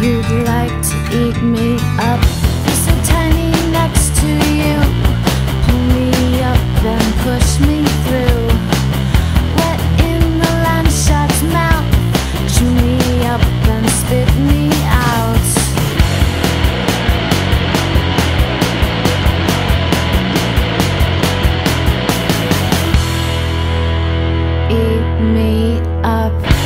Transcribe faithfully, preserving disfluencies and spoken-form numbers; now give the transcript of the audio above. You'd like to eat me up. Be so tiny next to you. Pull me up then push me through. Wet in the landshark's mouth. Chew me up then spit me out. Eat me up.